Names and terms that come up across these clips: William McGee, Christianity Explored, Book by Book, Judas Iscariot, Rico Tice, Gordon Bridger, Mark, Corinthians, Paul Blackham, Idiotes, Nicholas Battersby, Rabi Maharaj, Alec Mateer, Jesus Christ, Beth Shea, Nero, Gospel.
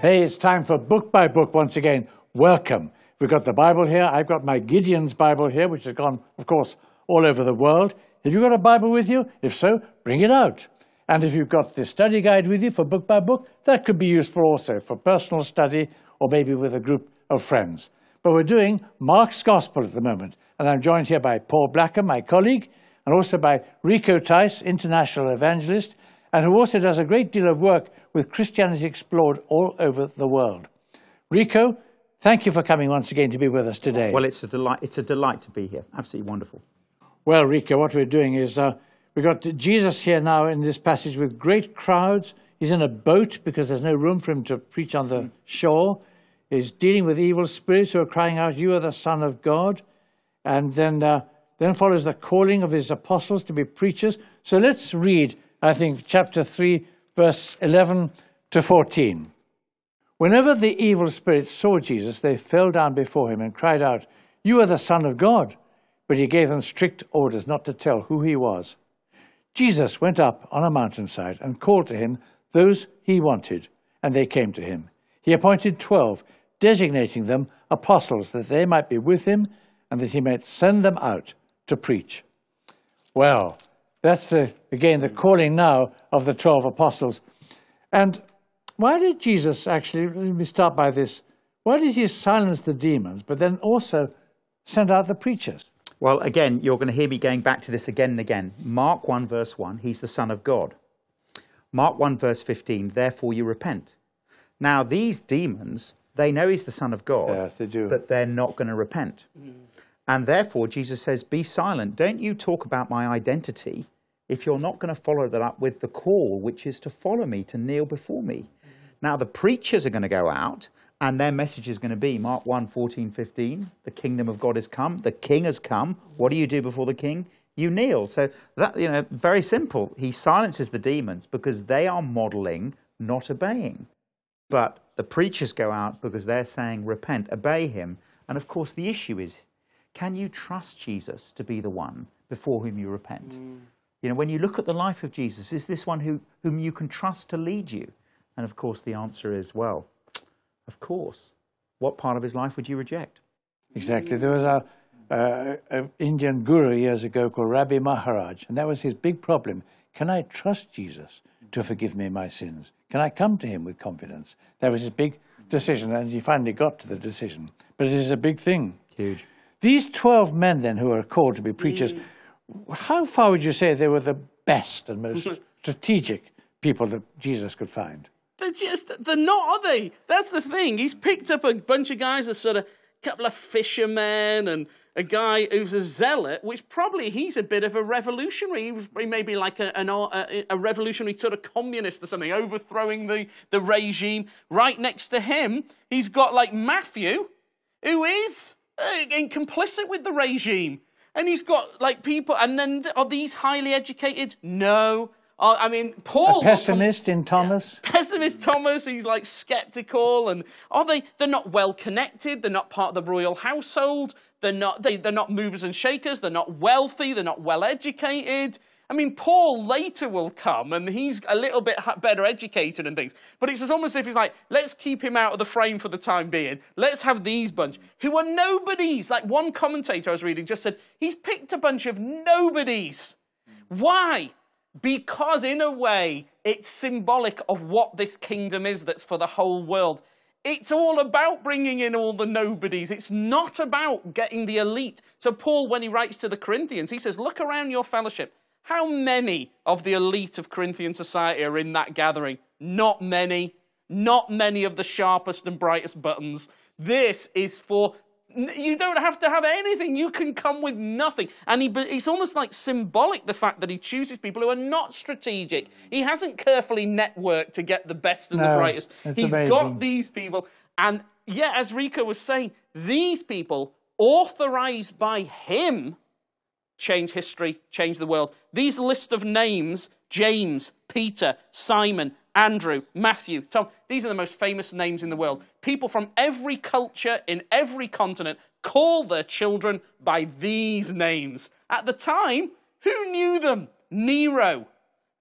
Hey, it's time for Book by Book once again. Welcome. We've got the Bible here. I've got my Gideon's Bible here, which has gone, of course, all over the world. Have you got a Bible with you? If so, bring it out. And if you've got the study guide with you for Book by Book, that could be useful also for personal study or maybe with a group of friends. But we're doing Mark's Gospel at the moment. And I'm joined here by Paul Blackham, my colleague, and also by Rico Tice, international evangelist, and who also does a great deal of work with Christianity Explored all over the world. Rico, thank you for coming once again to be with us today. Well, it's a delight to be here. Absolutely wonderful. Well, Rico, what we're doing is we've got Jesus here now in this passage with great crowds. He's in a boat because there's no room for him to preach on the shore. He's dealing with evil spirits who are crying out, "You are the Son of God." And then follows the calling of his apostles to be preachers. So let's read, I think, chapter 3, verse 11 to 14. Whenever the evil spirits saw Jesus, they fell down before him and cried out, "You are the Son of God." But he gave them strict orders not to tell who he was. Jesus went up on a mountainside and called to him those he wanted, and they came to him. He appointed 12, designating them apostles, that they might be with him and that he might send them out to preach. Well, that's, again, the calling now of the 12 apostles. And why did Jesus actually, let me start by this, why did he silence the demons, but then also send out the preachers? Well, again, you're going to hear me going back to this again and again. Mark 1, verse 1, he's the Son of God. Mark 1, verse 15, therefore you repent. Now, these demons, they know he's the Son of God, yes, they do, but they're not going to repent. Mm. And therefore, Jesus says, be silent. Don't you talk about my identity if you're not going to follow that up with the call, which is to follow me, to kneel before me. Mm-hmm. Now, the preachers are going to go out, and their message is going to be Mark 1, 14, 15, the kingdom of God has come, the king has come. What do you do before the king? You kneel. So that, you know, very simple. He silences the demons because they are modeling, not obeying. But the preachers go out because they're saying, repent, obey him. And of course, the issue is, can you trust Jesus to be the one before whom you repent? Mm. You know, when you look at the life of Jesus, is this one whom you can trust to lead you? And of course, the answer is, well, of course. What part of his life would you reject? Exactly. There was an Indian guru years ago called Rabi Maharaj, and that was his big problem. Can I trust Jesus to forgive me my sins? Can I come to him with confidence? That was his big decision, and he finally got to the decision. But it is a big thing. Huge. These 12 men, then, who are called to be preachers, how far would you say they were the best and most strategic people that Jesus could find? They're not, are they? That's the thing. He's picked up a bunch of guys, a couple of fishermen and a guy who's a zealot, which probably he's a bit of a revolutionary. He may be like a revolutionary sort of communist or something, overthrowing the regime. Right next to him, he's got, like, Matthew, who is complicit with the regime, and he's got like people, and then are these highly educated? No, I mean Paul. A pessimist in Thomas. Yeah, pessimist Thomas. He's like skeptical, and are they? They're not well connected. They're not part of the royal household. They're not. They're not movers and shakers. They're not wealthy. They're not well educated. I mean, Paul later will come, and he's a little bit better educated and things. But it's almost as if he's like, let's keep him out of the frame for the time being. Let's have these bunch, who are nobodies. Like one commentator I was reading just said, he's picked a bunch of nobodies. Why? Because in a way, it's symbolic of what this kingdom is that's for the whole world. It's all about bringing in all the nobodies. It's not about getting the elite. So Paul, when he writes to the Corinthians, he says, look around your fellowship. How many of the elite of Corinthian society are in that gathering? Not many. Not many of the sharpest and brightest buttons. This is for... You don't have to have anything. You can come with nothing. And it's almost like symbolic, the fact that he chooses people who are not strategic. He hasn't carefully networked to get the best and the brightest. He's amazing. Got these people. And, yeah, as Rico was saying, these people, authorized by him... change history, change the world. These list of names, James, Peter, Simon, Andrew, Matthew, Tom, these are the most famous names in the world. People from every culture in every continent call their children by these names. At the time, who knew them? Nero.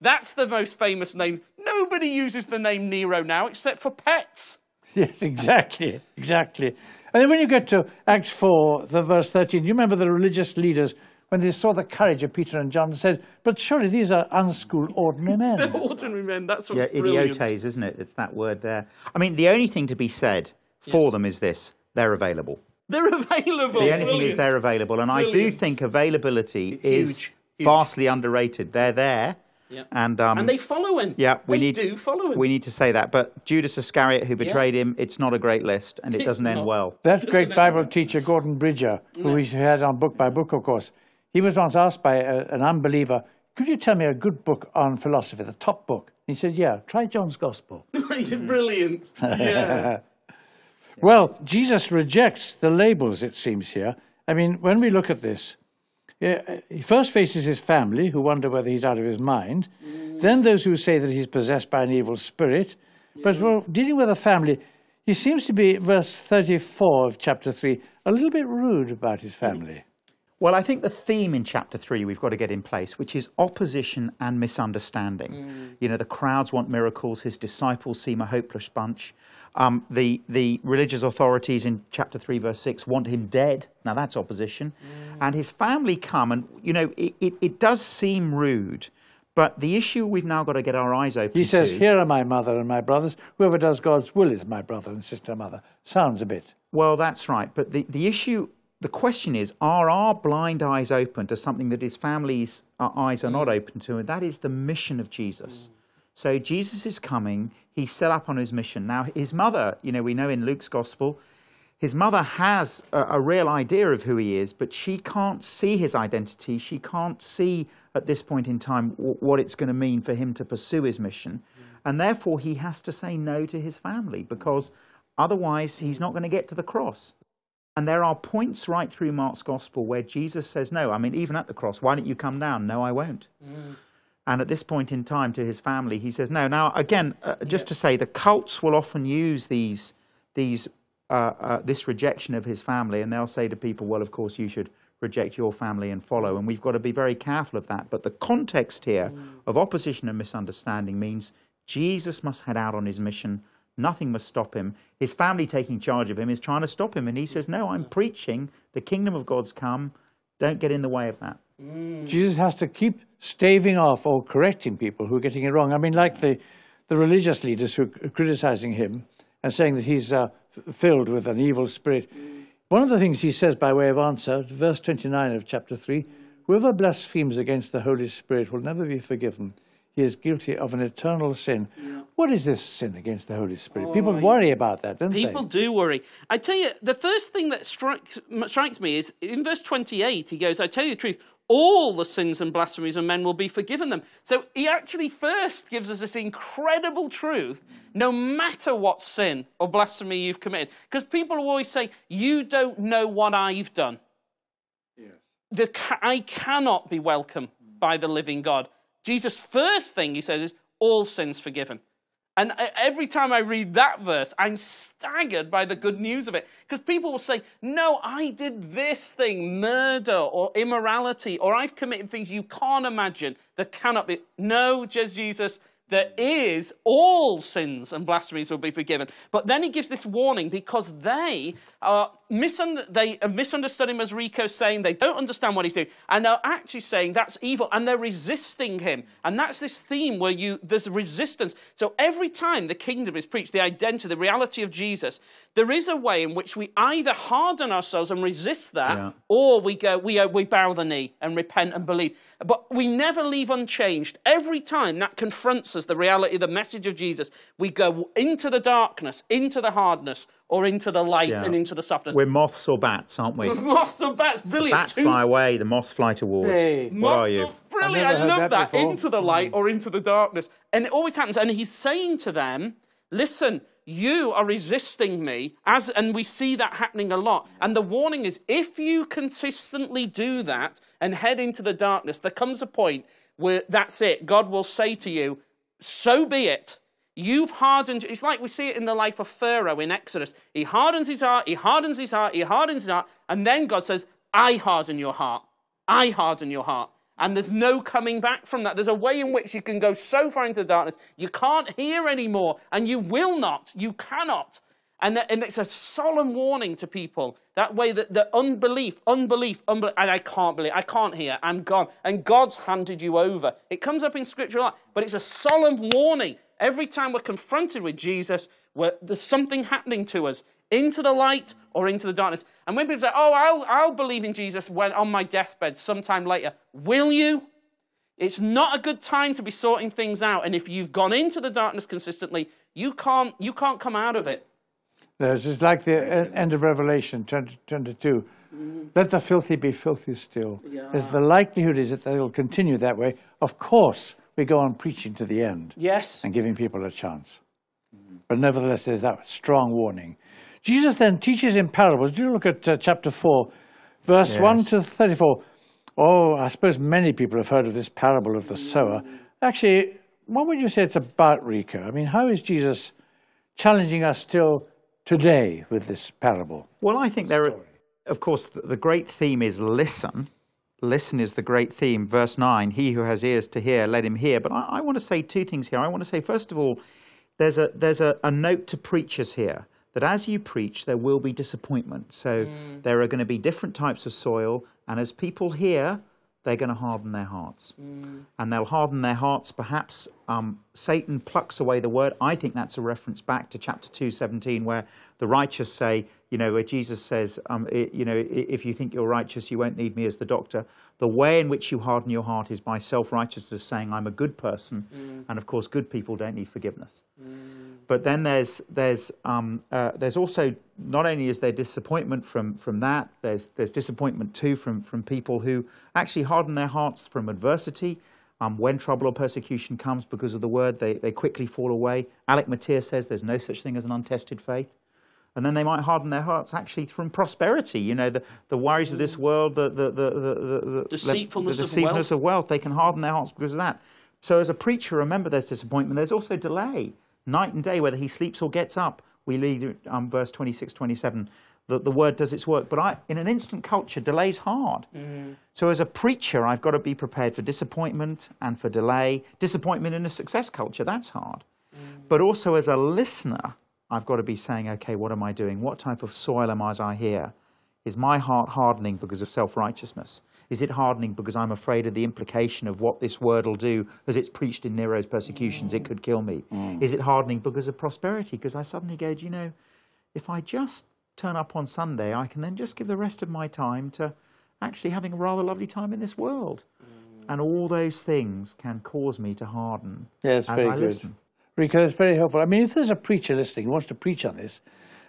That's the most famous name. Nobody uses the name Nero now except for pets. Yes, exactly, exactly. And then when you get to Acts 4, the verse 13, you remember the religious leaders, when they saw the courage of Peter and John, said, but surely these are unschooled, ordinary men. Ordinary men, that's what's brilliant. Idiotes, isn't it? It's that word there. I mean, the only thing to be said for them is this, they're available. They're available. The only thing is they're available. And I do think availability is vastly underrated. They're there. Yeah. And they follow him. Yeah, they do follow him. We need to say that. But Judas Iscariot, who betrayed him, it's not a great list, and it doesn't end well. That great Bible teacher, Gordon Bridger, who we had on Book by Book, of course, he was once asked by an unbeliever, could you tell me a good book on philosophy, the top book? And he said, yeah, try John's Gospel. Brilliant. Yeah. Well, Jesus rejects the labels, it seems here. I mean, when we look at this, he first faces his family, who wonder whether he's out of his mind. Then those who say that he's possessed by an evil spirit. But well, dealing with the family, he seems to be, verse 34 of chapter 3, a little bit rude about his family. Well, I think the theme in chapter 3 we've got to get in place, which is opposition and misunderstanding. You know, the crowds want miracles, his disciples seem a hopeless bunch. The religious authorities in chapter 3, verse 6 want him dead. Now, that's opposition. And his family come and, you know, it does seem rude, but the issue we've now got to get our eyes open to. He says, here are my mother and my brothers. Whoever does God's will is my brother and sister and mother. Sounds a bit. Well, that's right. But the issue... The question is, are our blind eyes open to something that his family's eyes are not open to? And that is the mission of Jesus. So Jesus is coming. He's set up on his mission. Now, his mother, you know, we know in Luke's Gospel, his mother has a real idea of who he is, but she can't see his identity. She can't see at this point in time what it's going to mean for him to pursue his mission. And therefore, he has to say no to his family, because otherwise he's not going to get to the cross. And there are points right through Mark's Gospel where Jesus says no. I mean, even at the cross, why don't you come down? No, I won't. And at this point in time, to his family, he says no. Now, again, just to say, the cults will often use this rejection of his family, and they'll say to people, well, of course, you should reject your family and follow. And we've got to be very careful of that. But the context here of opposition and misunderstanding means Jesus must head out on his mission. Nothing must stop him. His family taking charge of him is trying to stop him. And he says, no, I'm preaching. The kingdom of God's come. Don't get in the way of that. Jesus has to keep staving off or correcting people who are getting it wrong. I mean, like the religious leaders who are criticizing him and saying that he's filled with an evil spirit. One of the things he says by way of answer, verse 29 of chapter 3, whoever blasphemes against the Holy Spirit will never be forgiven. He is guilty of an eternal sin. What is this sin against the Holy Spirit? People worry about that, don't they? People do worry. I tell you, the first thing that strikes me is in verse 28, he goes, I tell you the truth, all the sins and blasphemies of men will be forgiven them. So he actually first gives us this incredible truth, no matter what sin or blasphemy you've committed. Because people always say, you don't know what I've done. I cannot be welcomed by the living God. Jesus' first thing he says is, all sins forgiven. And every time I read that verse, I'm staggered by the good news of it. Because people will say, no, I did this thing, murder or immorality, or I've committed things you can't imagine that cannot be. No, Jesus, there is all sins and blasphemies will be forgiven. But then he gives this warning because they are misunderstood him, as Rico's saying. They don't understand what he's doing. And they're actually saying that's evil. And they're resisting him. And that's this theme where there's resistance. So every time the kingdom is preached, the identity, the reality of Jesus, there is a way in which we either harden ourselves and resist that, or we bow the knee and repent and believe. But we never leave unchanged. Every time that confronts us, the reality, the message of Jesus, we go into the darkness, into the hardness, or into the light and into the softness. We're moths or bats, aren't we? Moths or bats, brilliant. The bats fly away, the moths fly towards. Hey. What are you? Brilliant, I love that. Into the light or into the darkness. And it always happens. And he's saying to them, listen, you are resisting me. And we see that happening a lot. And the warning is, if you consistently do that and head into the darkness, there comes a point where that's it. God will say to you, so be it. You've hardened. It's like we see it in the life of Pharaoh in Exodus. He hardens his heart, he hardens his heart, he hardens his heart. And then God says, I harden your heart. I harden your heart. And there's no coming back from that. There's a way in which you can go so far into the darkness, you can't hear anymore, and you will not, you cannot. And it's a solemn warning to people, that way that the unbelief, and I can't believe, I can't hear, I'm gone, and God's handed you over. It comes up in Scripture a lot, but it's a solemn warning. Every time we're confronted with Jesus, there's something happening to us, into the light or into the darkness. And when people say, oh, I'll believe in Jesus when on my deathbed sometime later, will you? It's not a good time to be sorting things out. And if you've gone into the darkness consistently, you can't come out of it. No, it's just like the end of Revelation 22. Mm. Let the filthy be filthy still. Yeah. The likelihood is that they'll continue that way. Of course, we go on preaching to the end. Yes. And giving people a chance. Mm. But nevertheless, there's that strong warning. Jesus then teaches in parables. Do you look at chapter 4, verse 1 to 34? Oh, I suppose many people have heard of this parable of the sower. Actually, what would you say it's about, Rico? I mean, how is Jesus challenging us still today with this parable? Well, I think there are, of course, the great theme is listen. Listen is the great theme. Verse 9, he who has ears to hear, let him hear. But I want to say two things here. I want to say, first of all, there's a note to preachers here, that as you preach, there will be disappointment. So there are going to be different types of soil, and as people hear, they're going to harden their hearts. And they'll harden their hearts. Perhaps Satan plucks away the word. I think that's a reference back to chapter 2:17, where the righteous say, you know, where Jesus says, you know, if you think you're righteous, you won't need me as the doctor. The way in which you harden your heart is by self-righteousness, saying, I'm a good person. And of course, good people don't need forgiveness. But then there's also, not only is there disappointment from that, there's disappointment too from people who actually harden their hearts from adversity. When trouble or persecution comes because of the word, they quickly fall away. Alec Mateer says there's no such thing as an untested faith. And then they might harden their hearts actually from prosperity. You know, the worries of this world, the deceitfulness of wealth, they can harden their hearts because of that. So as a preacher, remember there's disappointment. There's also delay. Night and day, whether he sleeps or gets up, we read verse 26, 27, that the word does its work. But in an instant culture, delay's hard. So as a preacher, I've got to be prepared for disappointment and for delay. Disappointment in a success culture, that's hard. But also as a listener, I've got to be saying, okay, what am I doing? What type of soil am I here? Is my heart hardening because of self-righteousness? Is it hardening because I'm afraid of the implication of what this word will do as it's preached in Nero's persecutions? It could kill me. Is it hardening because of prosperity? Because I suddenly go, do you know, if I just turn up on Sunday, I can then just give the rest of my time to actually having a rather lovely time in this world. And all those things can cause me to harden as I listen. Rico, it's very helpful. I mean, if there's a preacher listening who wants to preach on this,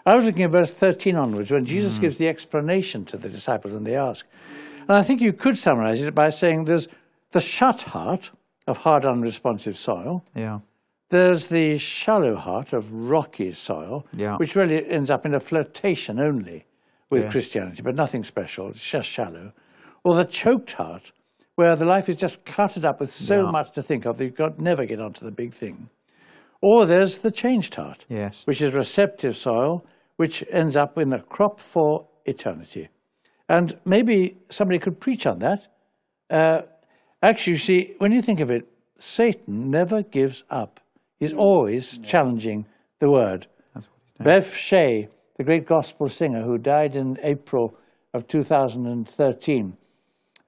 I was looking at verse 13 onwards, when Jesus gives the explanation to the disciples and they ask. And I think you could summarize it by saying there's the shut heart of hard, unresponsive soil. Yeah. There's the shallow heart of rocky soil, which really ends up in a flirtation only with Christianity, but nothing special, it's just shallow. Or the choked heart, where the life is just cluttered up with so much to think of that you can't never get onto the big thing. Or there's the changed heart, which is receptive soil, which ends up in a crop for eternity. And maybe somebody could preach on that. Actually, you see, when you think of it, Satan never gives up. He's always challenging the word. That's what he's doing. Beth Shea, the great gospel singer who died in April of 2013,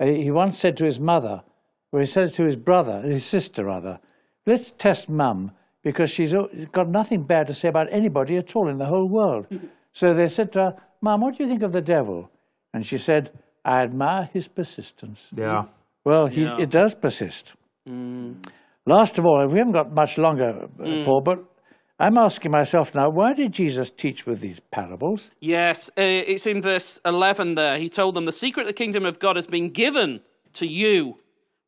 he once said to his mother, or he said to his brother, his sister rather, let's test Mum, because she's got nothing bad to say about anybody at all in the whole world. So they said to her, Mum, what do you think of the devil? And she said, I admire his persistence. Well, it does persist. Last of all, we haven't got much longer, Paul, but I'm asking myself now, why did Jesus teach with these parables? Yes, it's in verse 11 there. He told them, the secret of the kingdom of God has been given to you,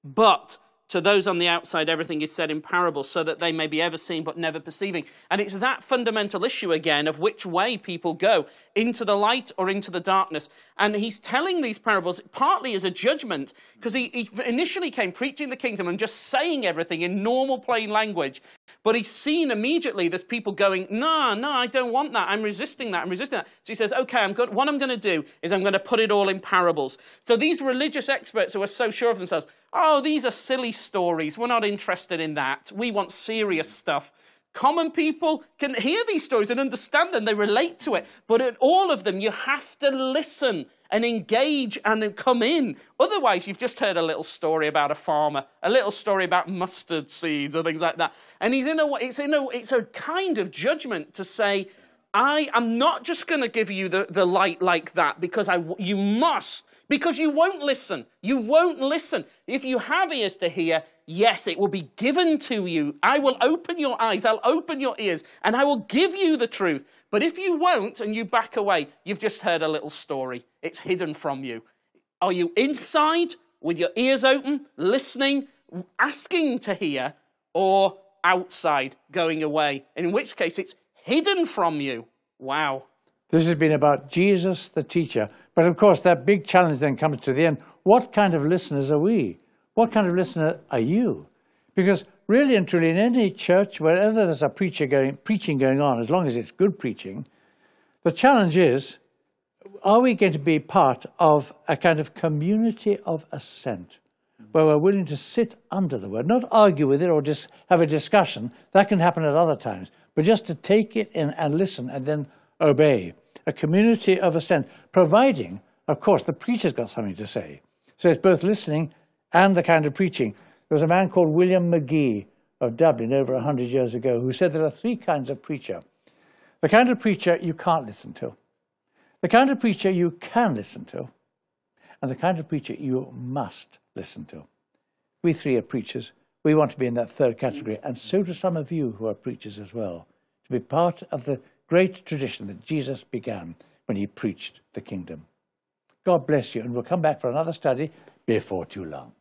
but to those on the outside, everything is said in parables, so that they may be ever seeing but never perceiving. And it's that fundamental issue again of which way people go, into the light or into the darkness. And he's telling these parables partly as a judgment, because he initially came preaching the kingdom and just saying everything in normal, plain language. But he's seen immediately there's people going, no, I don't want that. I'm resisting that. I'm resisting that. So he says, okay, what I'm going to do is I'm going to put it all in parables. So these religious experts who are so sure of themselves, oh, these are silly stories. We're not interested in that. We want serious stuff. Common people can hear these stories and understand them. They relate to it. But in all of them, you have to listen and engage and come in. Otherwise, you've just heard a little story about a farmer, a little story about mustard seeds or things like that. And he's it's a kind of judgment to say, I am not just going to give you the light like that because you must, because you won't listen. You won't listen. If you have ears to hear, yes, it will be given to you. I will open your eyes, I'll open your ears, and I will give you the truth. But if you won't and you back away, you've just heard a little story. It's hidden from you. Are you inside with your ears open, listening, asking to hear, or outside going away? In which case, it's hidden from you. Wow. This has been about Jesus the teacher. But of course, that big challenge then comes to the end. What kind of listeners are we? What kind of listener are you? Because really and truly, in any church, wherever there's a preaching going on, as long as it's good preaching, the challenge is, are we going to be part of a kind of community of assent, where we're willing to sit under the word, not argue with it or just have a discussion? That can happen at other times. But just to take it in and listen and then obey. A community of assent, providing, of course, the preacher's got something to say. So it's both listening and the kind of preaching. There was a man called William McGee of Dublin over 100 years ago who said there are three kinds of preacher. The kind of preacher you can't listen to, the kind of preacher you can listen to, and the kind of preacher you must listen to. We three are preachers. We want to be in that third category, and so do some of you who are preachers as well, to be part of the great tradition that Jesus began when he preached the kingdom. God bless you, and we'll come back for another study before too long.